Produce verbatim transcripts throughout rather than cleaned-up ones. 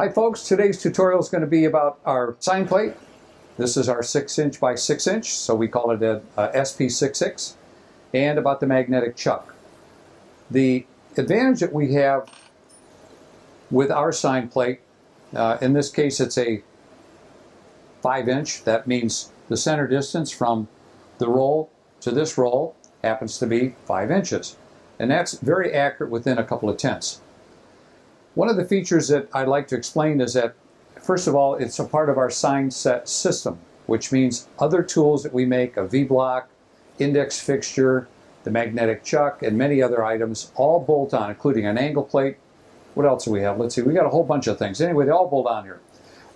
Hi folks, today's tutorial is going to be about our sign plate. This is our six inch by six inch, so we call it a, a S P sixty-six, and about the magnetic chuck. The advantage that we have with our sign plate, uh, in this case it's a five inch, that means the center distance from the roll to this roll happens to be five inches, and that's very accurate within a couple of tenths. One of the features that I'd like to explain is that, first of all, it's a part of our SineSet system, which means other tools that we make, a V-block, index fixture, the magnetic chuck, and many other items, all bolt on, including an angle plate. What else do we have? Let's see, we got a whole bunch of things. Anyway, they all bolt on here.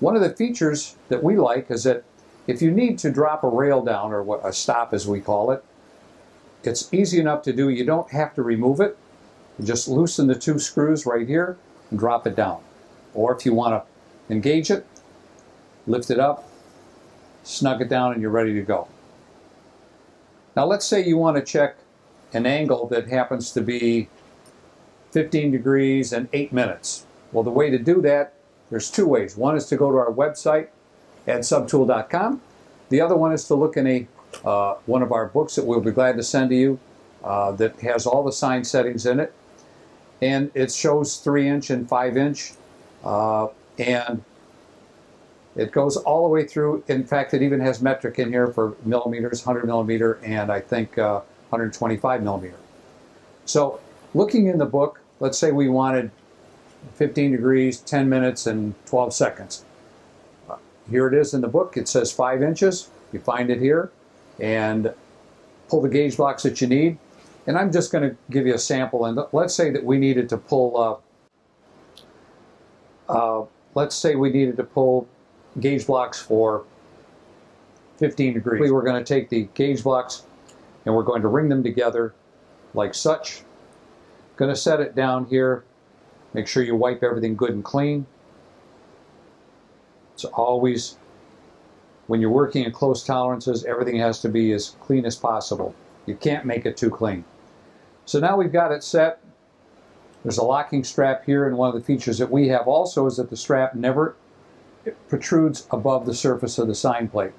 One of the features that we like is that if you need to drop a rail down, or what, a stop as we call it, it's easy enough to do. You don't have to remove it. You just loosen the two screws right here and drop it down. Or if you want to engage it, lift it up, snug it down, and you're ready to go. Now let's say you want to check an angle that happens to be fifteen degrees and eight minutes. Well, the way to do that, there's two ways. One is to go to our website at subtool dot com. The other one is to look in a uh, one of our books that we'll be glad to send to you uh, that has all the sign settings in it. And it shows three inch and five inch, uh, and it goes all the way through. In fact, it even has metric in here for millimeters, one hundred millimeter, and I think uh, one hundred twenty-five millimeter. So looking in the book, let's say we wanted fifteen degrees, ten minutes, and twelve seconds. Uh, here it is in the book. It says five inches. You find it here, and pull the gauge blocks that you need. And I'm just going to give you a sample, and let's say that we needed to pull, uh, uh, let's say we needed to pull gauge blocks for fifteen degrees. We were going to take the gauge blocks and we're going to ring them together like such. Going to set it down here. Make sure you wipe everything good and clean. It's always, when you're working in close tolerances, everything has to be as clean as possible. You can't make it too clean. So now we've got it set. There's a locking strap here, and one of the features that we have also is that the strap never protrudes above the surface of the sign plate,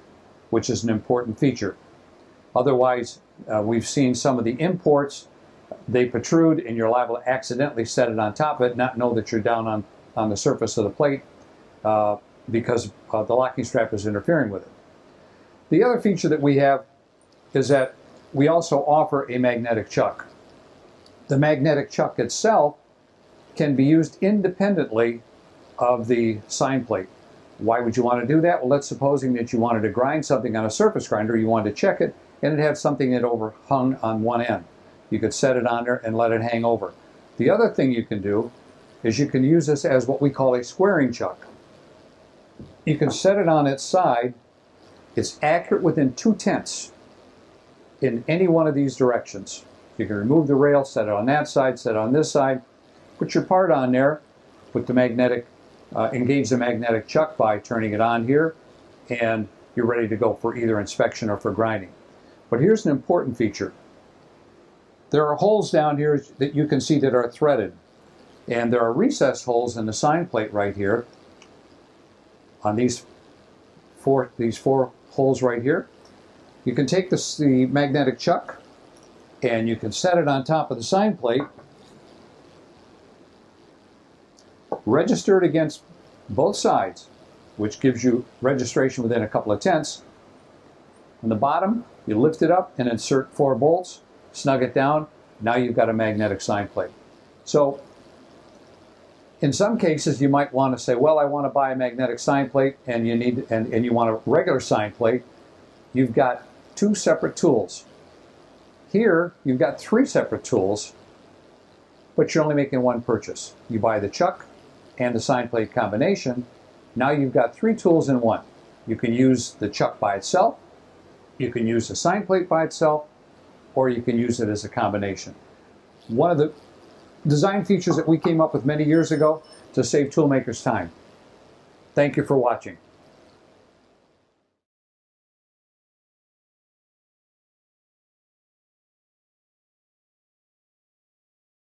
which is an important feature. Otherwise, uh, we've seen some of the imports, they protrude and you're liable to accidentally set it on top of it, not know that you're down on, on the surface of the plate uh, because uh, the locking strap is interfering with it. The other feature that we have is that we also offer a magnetic chuck. The magnetic chuck itself can be used independently of the sign plate. Why would you want to do that? Well, let's supposing that you wanted to grind something on a surface grinder, you wanted to check it, and it had something that overhung on one end. You could set it on there and let it hang over. The other thing you can do is you can use this as what we call a squaring chuck. You can set it on its side. It's accurate within two tenths in any one of these directions. You can remove the rail, set it on that side, set it on this side, put your part on there, put the magnetic, uh, engage the magnetic chuck by turning it on here, and you're ready to go for either inspection or for grinding. But here's an important feature. There are holes down here that you can see that are threaded, and there are recessed holes in the sign plate right here on these four, these four holes right here. You can take this, the magnetic chuck, and you can set it on top of the sign plate, register it against both sides, which gives you registration within a couple of tenths. On the bottom, you lift it up and insert four bolts, snug it down. Now you've got a magnetic sign plate. So in some cases, you might want to say, well, I want to buy a magnetic sign plate, and you need, and, and you want a regular sign plate. You've got two separate tools. Here, you've got three separate tools, but you're only making one purchase. You buy the chuck and the sign plate combination. Now you've got three tools in one. You can use the chuck by itself, you can use the sign plate by itself, or you can use it as a combination. One of the design features that we came up with many years ago to save toolmakers time. Thank you for watching.